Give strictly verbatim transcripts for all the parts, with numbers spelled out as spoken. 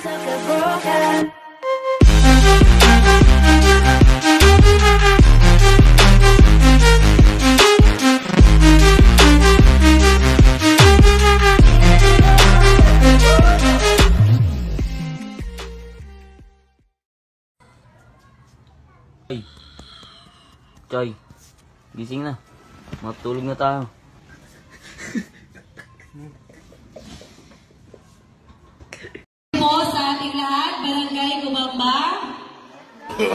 Ay, Chay, gising na. Matulog na tayo. Mo sa ating lahat, Barangay Gumamba. No,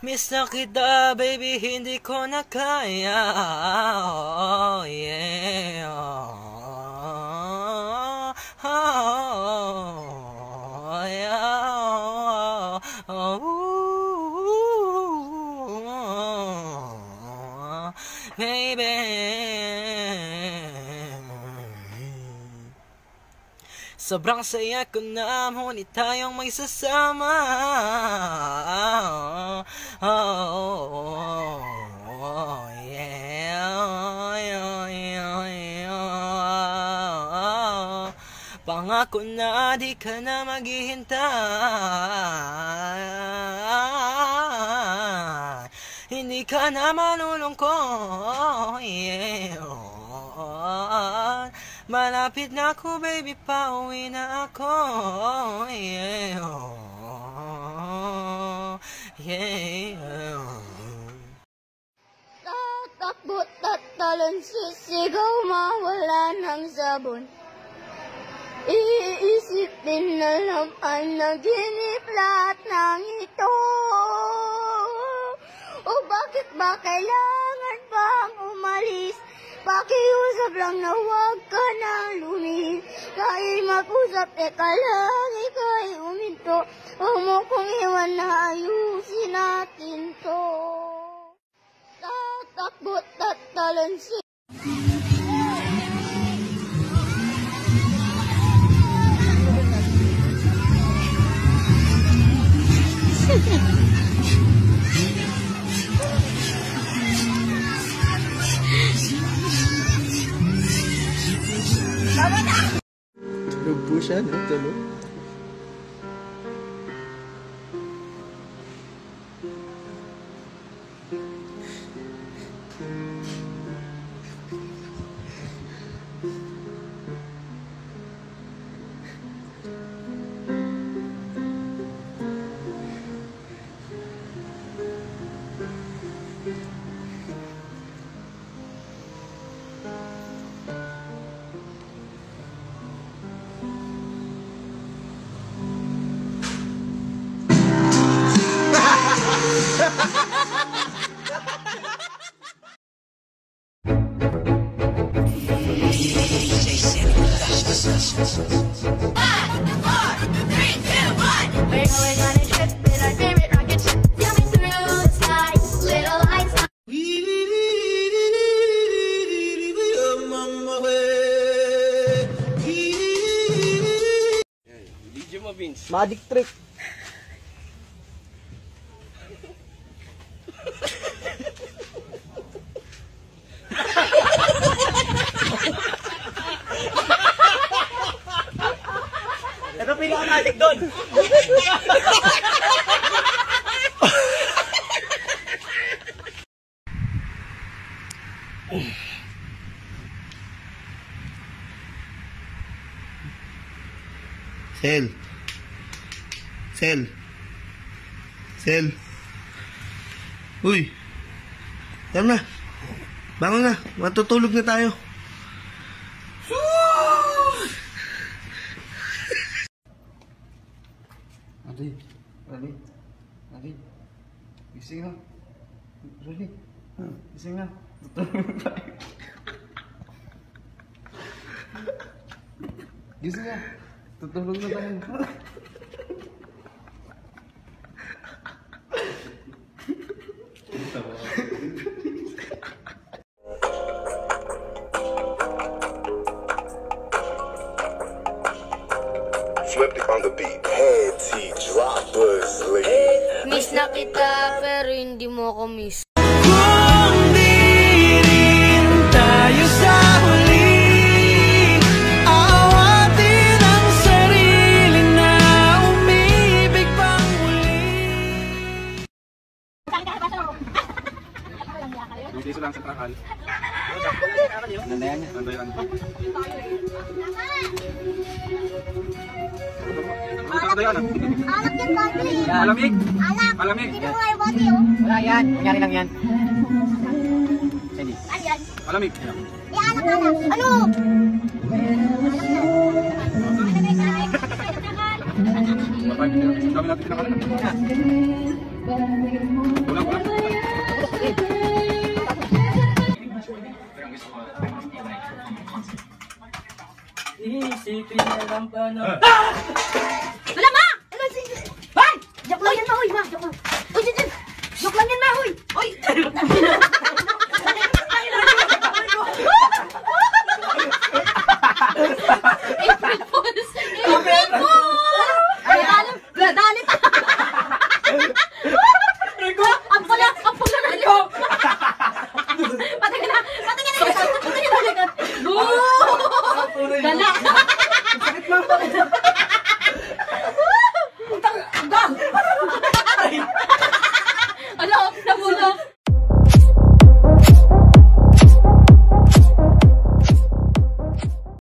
Miss na kita, baby, hindi ko na kaya. Oh, yeah. Oh, oh, oh, yeah. Oh, oh, oh, baby. Sobrang saya ko na, muli tayong magsasama. Oh, oh, oh, yeah. Oh, yeah, yeah, yeah. Pangako na di ka na maghihintay. Hindi ka na malulungkot. Yeah. Malapit na ako, baby, pauwi na ako. Yeah. Oh, yeah. Tatakbo, tatalon, sisigaw, mawala ng sabon. Iisipin na lang ang naginip lahat ng ito. O bakit ba kailangan bang umalis? Pakiusap lang na huwag ka na lumihis. Kahit mag-usap, teka lang, ika'y uminto. Huwag mo kong iwan na ayusin natin to. Tatakbo, tatalon siya. Siya, no? Tulo. five, four, three, two, one. We're going on a trip with our favorite rocket ship, coming through the sky, little lights on. Magic trick. Pinaka-magic doon. Sel. Sel. Sel. Uy. Tama na. Bangon na. Matutulog na tayo. Rally, Rally, Rally, gising na. Rally, gising na. Gising na. Tutulog na tayo. Miss na kita pero hindi mo ako miss. Kung di rin tayo sa huli, aawatin ang sarili na umibig pang huli. Dito lang sa trakal. Nandayan niya. Nandayan anak yan, Bobby. Malamig. Anak. Malamig. Hindi mo kayo, Bobby, oh. Wala yan. Nangyari lang yan. Sali. Ano yan? Malamig. Di anak, anak. Ano? Dami natin pinakalan. Ulang, ulang. Isipin na lang pa na...